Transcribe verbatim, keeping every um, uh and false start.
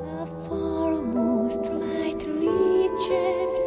The foremost lightly checked.